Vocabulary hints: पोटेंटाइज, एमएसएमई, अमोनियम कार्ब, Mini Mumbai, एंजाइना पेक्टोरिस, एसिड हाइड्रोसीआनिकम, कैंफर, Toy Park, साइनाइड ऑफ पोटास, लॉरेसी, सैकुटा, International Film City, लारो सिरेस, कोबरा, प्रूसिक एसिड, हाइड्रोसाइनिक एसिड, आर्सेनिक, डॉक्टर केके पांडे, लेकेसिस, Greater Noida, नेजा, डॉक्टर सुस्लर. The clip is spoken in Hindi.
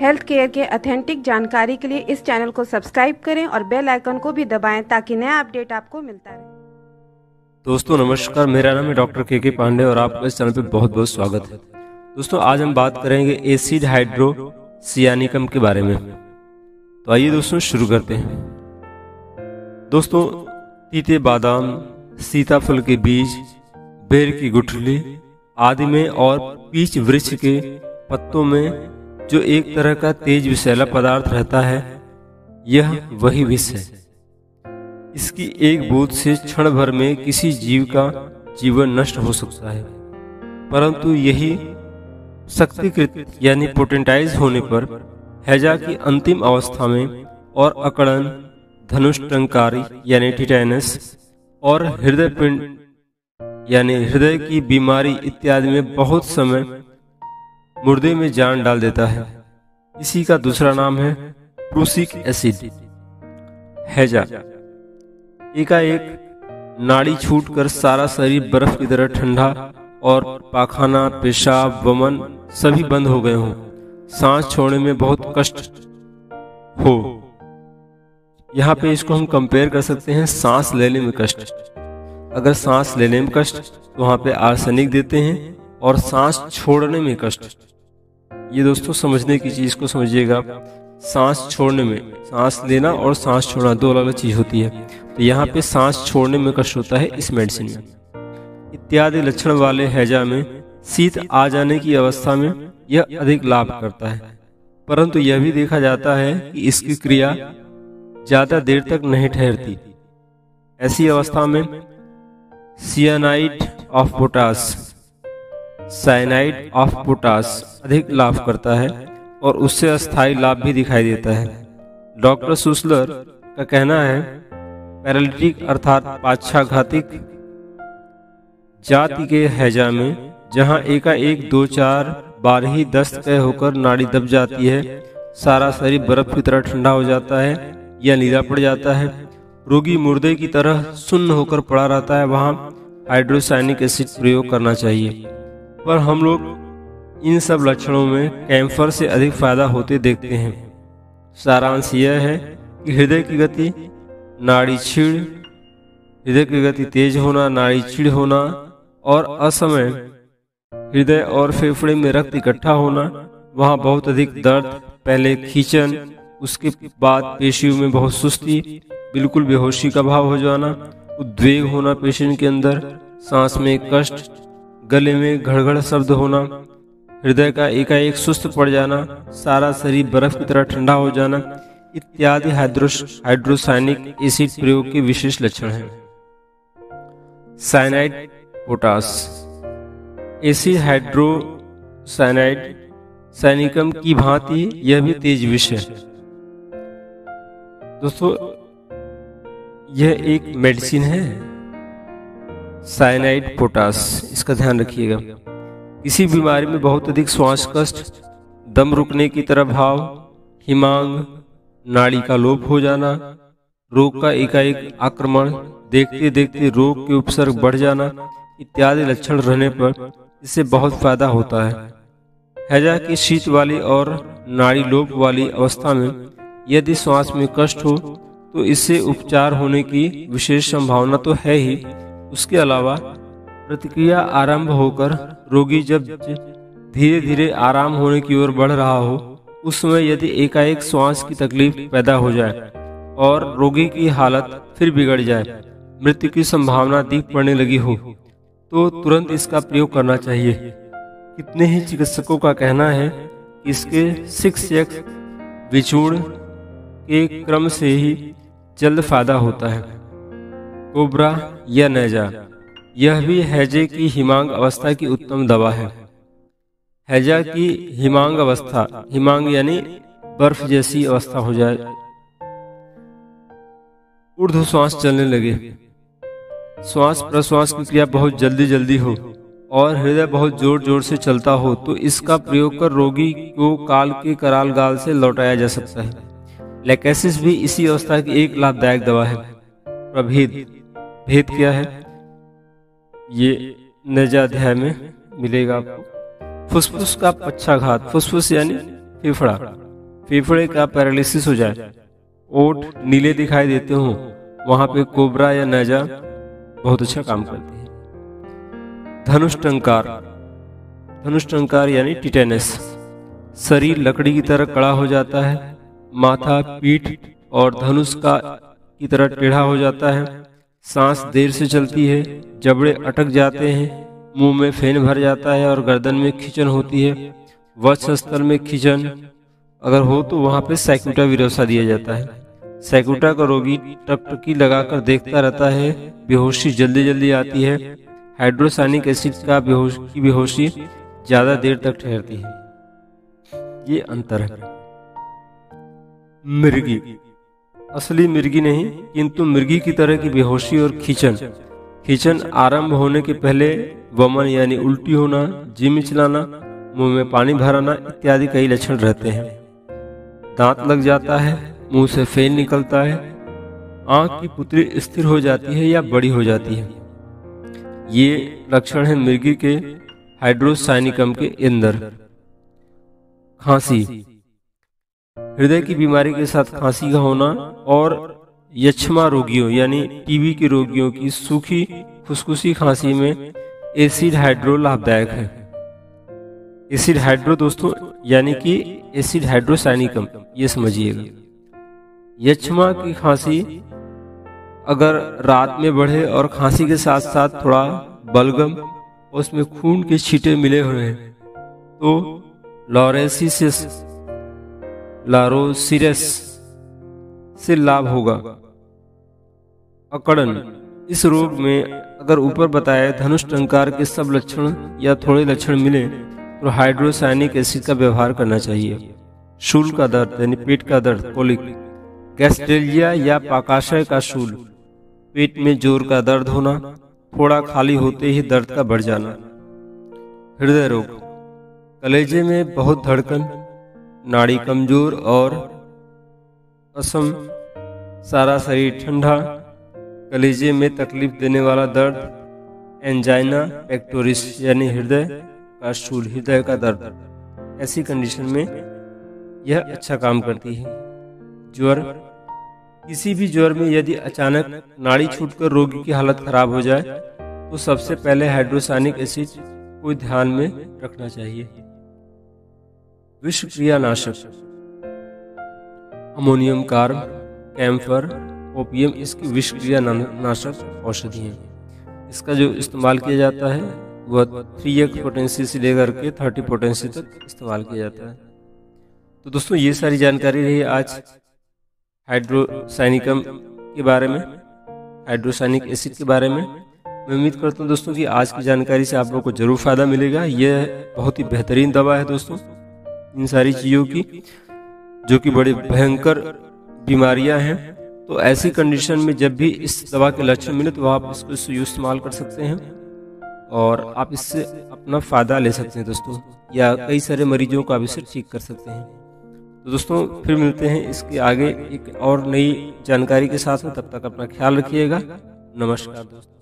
हेल्थ केयर के ऑथेंटिक जानकारी के लिए इस चैनल को सब्सक्राइब करें और बेल आइकन को भी दबाएं ताकि नया अपडेट आपको मिलता रहे। दोस्तों नमस्कार, मेरा नाम है डॉक्टर केके पांडे और आपका इस चैनल पर बहुत बहुत स्वागत है। दोस्तों आज हम बात करेंगे एसिड हाइड्रोसीआनिकम के बारे में, तो आइए दोस्तों शुरू करते हैं। दोस्तों पीते बादाम, सीताफल के बीज, बेर की गुठली आदि में और पीच वृक्ष के पत्तों में जो एक तरह का तेज विषैला पदार्थ रहता है, यह वही विष है। इसकी एक बूंद से क्षण भर में किसी जीव का जीवन नष्ट हो सकता है, परंतु यही शक्तिकृत यानी पोटेंटाइज होने पर हैजा की अंतिम अवस्था में और अकड़न, धनुष टंकारी यानी टिटैनस और हृदय पिंड यानी हृदय की बीमारी इत्यादि में बहुत समय मुर्दे में जान डाल देता है। इसी का दूसरा नाम है प्रूसिक एसिड। हैजा एकाएक नाड़ी छूटकर सारा शरीर बर्फ की तरह ठंडा और पाखाना, पेशाब, वमन सभी बंद हो गए हों, सांस छोड़ने में बहुत कष्ट हो। यहाँ पे इसको हम कंपेयर कर सकते हैं सांस लेने में कष्ट। अगर सांस लेने में कष्ट तो वहाँ पे आर्सेनिक देते हैं, और सांस छोड़ने में कष्ट, ये दोस्तों समझने की चीज को समझिएगा। सांस छोड़ने में, सांस लेना और सांस छोड़ना दो अलग अलग चीज होती है, तो यहाँ पे सांस छोड़ने में कष्ट होता है इस मेडिसिन में। इत्यादि लक्षण वाले हैजा में शीत आ जाने की अवस्था में यह अधिक लाभ करता है, परंतु यह भी देखा जाता है कि इसकी क्रिया ज्यादा देर तक नहीं ठहरती। ऐसी अवस्था में साइनाइड ऑफ पोटास अधिक लाभ करता है और उससे अस्थायी लाभ भी दिखाई देता है। डॉक्टर सुस्लर का कहना है पैरालिटिक अर्थात पाक्षाघातिक जाति के हैजा में जहाँ एकाएक 2-4 बार ही दस्त तय होकर नाड़ी दब जाती है, सारा शरीर बर्फ की तरह ठंडा हो जाता है या नीला पड़ जाता है, रोगी मुर्दे की तरह सुन्न होकर पड़ा रहता है, वहाँ हाइड्रोसाइनिक एसिड प्रयोग करना चाहिए। पर हम लोग इन सब लक्षणों में कैंफर से अधिक फायदा होते देखते हैं। सारांश यह है कि हृदय की गति, नाड़ी छीड़, हृदय की गति तेज होना, नाड़ी छीड़ होना और असमय हृदय और फेफड़े में रक्त इकट्ठा होना, वहाँ बहुत अधिक दर्द, पहले खींचन, उसके बाद पेशियों में बहुत सुस्ती, बिल्कुल बेहोशी का भाव हो जाना, उद्वेग होना पेशेंट के अंदर, सांस में कष्ट, गले में घड़घड़ शब्द होना, हृदय का एकाएक सुस्त पड़ जाना, सारा शरीर बर्फ की तरह ठंडा हो जाना इत्यादि हाइड्रोसाइनिक एसिड प्रयोग के विशेष लक्षण हैं। साइनाइड पोटास एसिड हाइड्रोसीआनिकम की भांति यह भी तेज विष है। दोस्तों यह एक मेडिसिन है साइनाइड पोटास, इसका ध्यान रखिएगा। किसी बीमारी में बहुत अधिक श्वास कष्ट, दम रुकने की तरह भाव, हिमांग, नाड़ी का लोप हो जाना, रोग का एकाएक आक्रमण, देखते देखते रोग के उपसर्ग बढ़ जाना इत्यादि लक्षण रहने पर इससे बहुत फायदा होता है। हैजा की शीत वाली और नाड़ी लोप वाली अवस्था में यदि श्वास में कष्ट हो तो इससे उपचार होने की विशेष संभावना तो है ही, उसके अलावा प्रतिक्रिया आरंभ होकर रोगी जब धीरे धीरे आराम होने की ओर बढ़ रहा हो, उस समय यदि एकाएक श्वास की तकलीफ पैदा हो जाए और रोगी की हालत फिर बिगड़ जाए, मृत्यु की संभावना दिख पड़ने लगी हो, तो तुरंत इसका प्रयोग करना चाहिए। कितने ही चिकित्सकों का कहना है कि इसके 6x विचूर्ण के क्रम से ही जल्द फायदा होता है। कोबरा या नेजा यह भी हैजे की हिमांग अवस्था की उत्तम दवा है। हैजा की हिमांग अवस्था, हिमांग यानी बर्फ जैसी अवस्था हो जाए, ऊर्ध्व श्वास चलने लगे, श्वास प्रश्वास की क्रिया बहुत जल्दी जल्दी हो और हृदय बहुत जोर जोर से चलता हो, तो इसका प्रयोग कर रोगी को काल के कराल गाल से लौटाया जा सकता है। लेकेसिस भी इसी अवस्था की एक लाभदायक दवा है। प्रभेद भेद क्या है ये नेजा अध्याय में मिलेगा आपको। फुसफुस का पक्षाघात, फुसफुस यानी फेफड़ा, फेफड़े का पैरालिसिस हो जाए, ओठ नीले दिखाई देते हों, वहां पे कोबरा या नेजा बहुत अच्छा काम करती है। धनुष टंकार यानी टिटेनस। शरीर लकड़ी की तरह कड़ा हो जाता है, माथा, पीठ और धनुष का की तरह टेढ़ा हो जाता है, सांस देर से चलती है, जबड़े अटक जाते हैं, मुंह में फेन भर जाता है और गर्दन में खिंचन होती है। वक्षस्थल में खिंचन अगर हो तो वहाँ पे सैकुटा विरोसा दिया जाता है। सैकुटा का रोगी टकटकी लगाकर देखता रहता है, बेहोशी जल्दी जल्दी आती है। हाइड्रोसानिक एसिड का बेहोशी ज्यादा देर तक ठहरती है। ये अंतर है। मिर्गी, असली मिर्गी नहीं किंतु मिर्गी की तरह की बेहोशी और खींचन आरंभ होने के पहले वमन यानी उल्टी होना, जी मिचलाना, मुंह में पानी भराना इत्यादि कई लक्षण रहते हैं। दांत लग जाता है, मुंह से फेन निकलता है, आंख की पुतली स्थिर हो जाती है या बड़ी हो जाती है। ये लक्षण है मिर्गी के हाइड्रोसाइनिकम के अंदर। खांसी, हृदय की बीमारी के साथ खांसी का होना और यक्षमा रोगियों यानी टीबी के रोगियों की सूखी खुसखुसी खांसी में एसिड हाइड्रो लाभदायक है। एसिड हाइड्रो दोस्तों यानी कि एसिड हाइड्रोसाइनिकम, ये समझिएगा। यक्षमा की खांसी अगर रात में बढ़े और खांसी के साथ साथ थोड़ा बलगम और उसमें खून के छींटे मिले हुए हैं तो लॉरेसी लारो सिरेस से लाभ होगा। अकड़न, इस रोग में अगर ऊपर बताए धनुष टंकार के सब लक्षण या थोड़े लक्षण मिले तो हाइड्रोसाइनिक एसिड का व्यवहार करना चाहिए। शूल का दर्द यानी पेट का दर्द कोलिक, गैस्ट्रेलिया या पाकाशय का शूल, पेट में जोर का दर्द होना, थोड़ा खाली होते ही दर्द का बढ़ जाना। हृदय रोग, कलेजे में बहुत धड़कन, नाड़ी कमजोर और असम, सारा शरीर ठंडा, कलेजे में तकलीफ देने वाला दर्द, एंजाइना पेक्टोरिस यानी हृदय का शूल, हृदय का दर्द। ऐसी कंडीशन में यह अच्छा काम करती है। ज्वर, किसी भी ज्वर में यदि अचानक नाड़ी छूटकर रोगी की हालत खराब हो जाए तो सबसे पहले हाइड्रोसाइनिक एसिड को ध्यान में रखना चाहिए। विषक्रिया नाशक, अमोनियम कार्ब, कैंफर, ओपियम इसकी विषक्रिया नाशक औषधि हैं। इसका जो इस्तेमाल किया जाता है वह 3x पोटेंसी से लेकर के 30 पोटेंसी तक इस्तेमाल किया जाता है। तो दोस्तों ये सारी जानकारी रही आज हाइड्रोसाइनिकम के बारे में, हाइड्रोसाइनिक एसिड के बारे में। मैं उम्मीद करता हूँ दोस्तों कि आज की जानकारी से आप लोग को जरूर फ़ायदा मिलेगा। यह बहुत ही बेहतरीन दवा है दोस्तों इन सारी चीज़ों की, जो कि बड़ी भयंकर बीमारियां हैं। तो ऐसी कंडीशन में जब भी इस दवा के लक्षण मिले तो आप इसको इस्तेमाल कर सकते हैं और आप इससे अपना फ़ायदा ले सकते हैं दोस्तों, या कई सारे मरीजों को आप इससे ठीक कर सकते हैं। तो दोस्तों फिर मिलते हैं इसके आगे एक और नई जानकारी के साथ में। तब तक अपना ख्याल रखिएगा। नमस्कार दोस्तों।